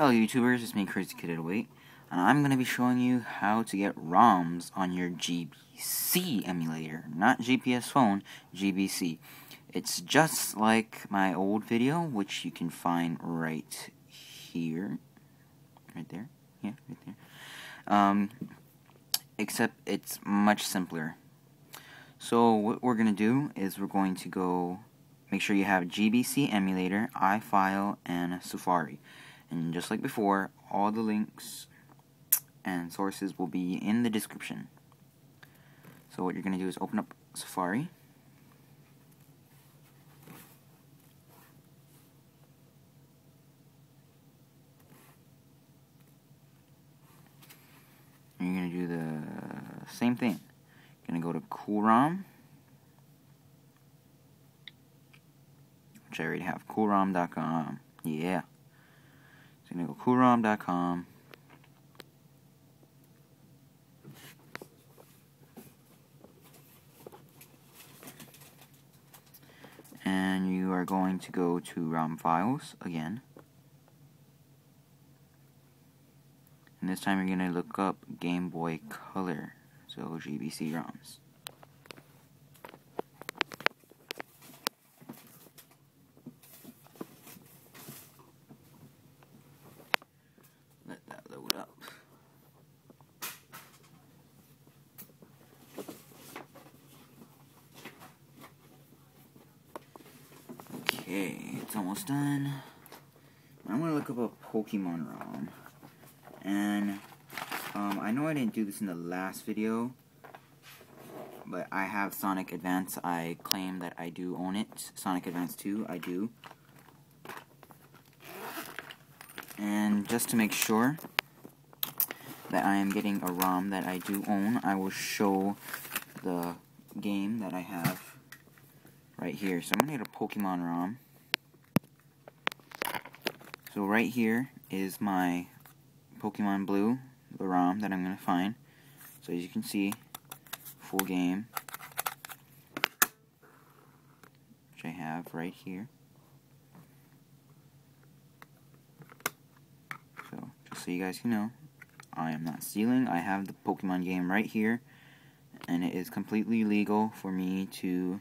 Hello YouTubers, it's me CraziKid808, and I'm going to be showing you how to get ROMs on your GBC emulator, not GPS phone, GBC. It's just like my old video, which you can find right here, right there, except it's much simpler. So what we're going to do is we're going to go, make sure you have GBC emulator, iFile, and Safari. And just like before, all the links and sources will be in the description. So what you're going to do is open up Safari. And you're going to do the same thing. You're going to go to CoolRom, which I already have, CoolRom.com, yeah. So I'm going to go CoolRom.com. And you are going to go to ROM files again. And this time you're going to look up Game Boy Color, so GBC ROMs. Okay, it's almost done. I'm going to look up a Pokemon ROM. And I know I didn't do this in the last video, but I have Sonic Advance. I claim that I do own it. Sonic Advance 2, I do. And just to make sure that I am getting a ROM that I do own, I will show the game that I have right here. So I'm going to get a Pokemon ROM. So right here is my Pokemon Blue, the ROM that I'm going to find. So as you can see, full game, which I have right here. So just so you guys can know, I am not stealing. I have the Pokemon game right here, and it is completely legal for me to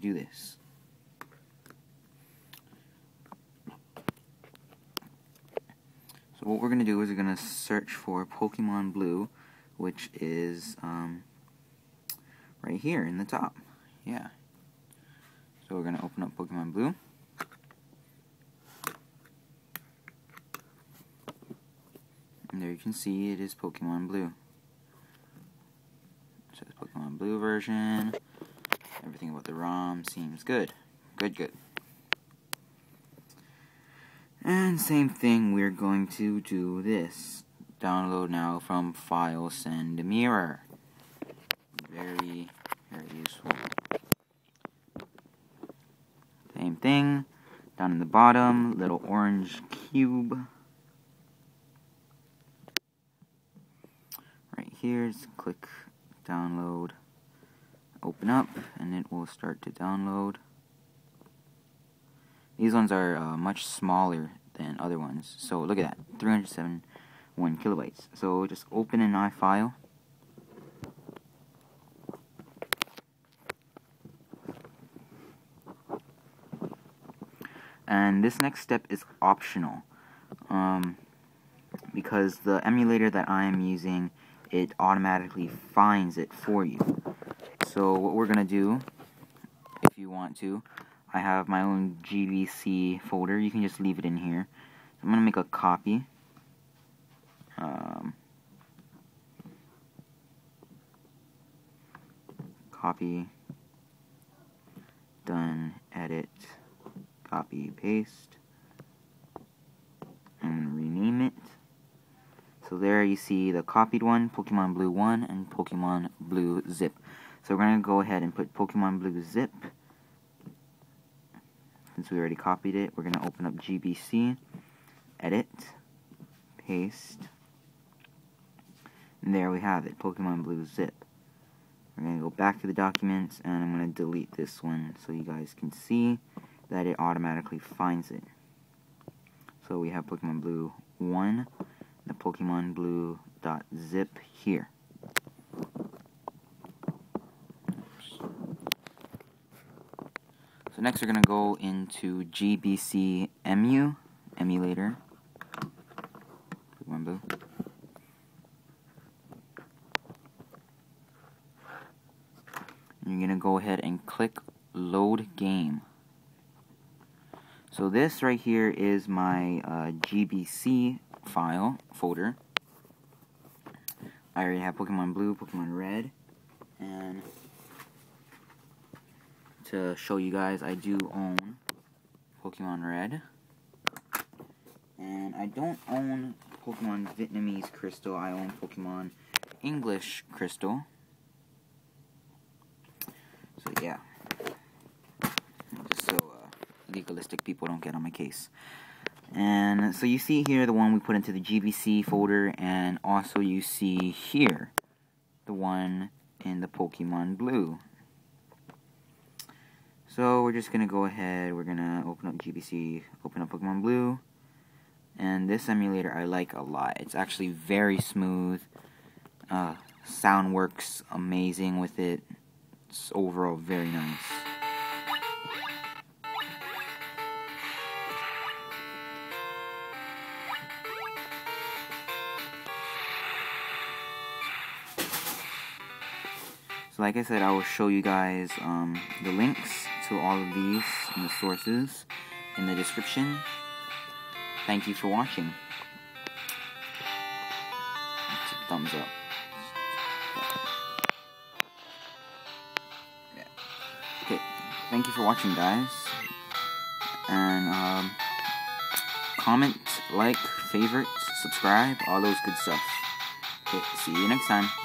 do this. So what we're going to do is we're going to search for Pokemon Blue, which is right here in the top. Yeah. So we're going to open up Pokemon Blue. And there you can see it is Pokemon Blue. It says Pokemon Blue version. Everything about the ROM seems good. Good, good. And same thing, we're going to do this. Download now from file, send mirror. Very, very useful. Same thing. Down in the bottom, little orange cube. Right here, just click download. Open up and it will start to download. These ones are much smaller than other ones, so look at that, 371 kilobytes. So just open an iFile, and this next step is optional because the emulator that I am using, it automatically finds it for you. So what we're going to do, if you want to, I have my own GBC folder. You can just leave it in here. I'm going to make a copy. Copy. Done. Edit. Copy. Paste. And rename it. So there you see the copied one, Pokemon Blue 1, and Pokemon Blue Zip. So we're going to go ahead and put Pokemon Blue Zip. Since we already copied it, we're going to open up GBC, edit, paste, and there we have it, Pokemon Blue Zip. We're going to go back to the documents, and I'm going to delete this one so you guys can see that it automatically finds it. So we have Pokemon Blue 1, the Pokemon Blue.zip here. So next we're going to go into GBC EMU, emulator, Pokemon Blue. You're going to go ahead and click load game. So this right here is my GBC file folder. I already have Pokemon Blue, Pokemon Red, and to show you guys, I do own Pokemon Red, and I don't own Pokemon Vietnamese Crystal. I own Pokemon English Crystal. So yeah, just so legalistic people don't get on my case. And so you see here the one we put into the GBC folder, and also you see here the one in the Pokemon Blue. So we're just going to go ahead, we're going to open up GBC, open up Pokemon Blue. And this emulator I like a lot. It's actually very smooth. Sound works amazing with it. It's overall very nice. So like I said, I will show you guys the links to all of these and the sources in the description. Thank you for watching. That's a thumbs up. Yeah. Okay, thank you for watching, guys. And comment, like, favorite, subscribe, all those good stuff. Okay, see you next time.